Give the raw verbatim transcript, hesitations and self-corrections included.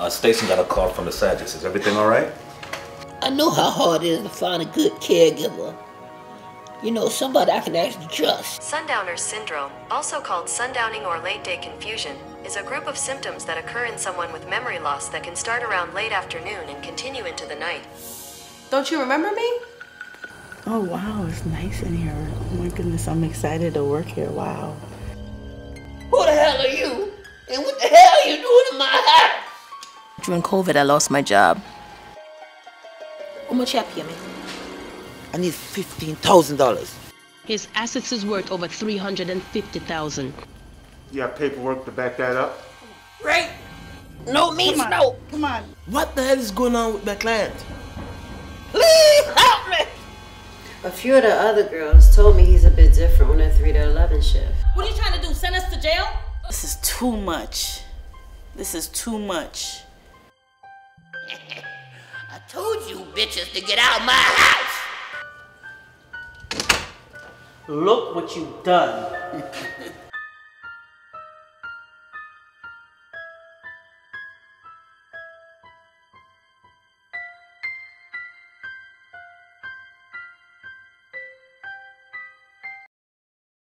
Uh, Stacy got a call from the Sages. Is everything all right? I know how hard it is to find a good caregiver. You know, somebody I can actually trust. Sundowner Syndrome, also called sundowning or late-day confusion, is a group of symptoms that occur in someone with memory loss that can start around late afternoon and continue into the night. Don't you remember me? Oh, wow, it's nice in here. Oh, my goodness, I'm excited to work here. Wow. Who the hell are you? And what the hell are you doing in my house? During COVID, I lost my job. How much you pay me? I need fifteen thousand dollars. His assets is worth over three hundred fifty thousand dollars. You have paperwork to back that up? Right. No means no. Come on. What the hell is going on with my client? Please help me. A few of the other girls told me he's a bit different on that three to eleven shift. What are you trying to do, send us to jail? This is too much. This is too much. I told you bitches to get out of my house. Look what you've done.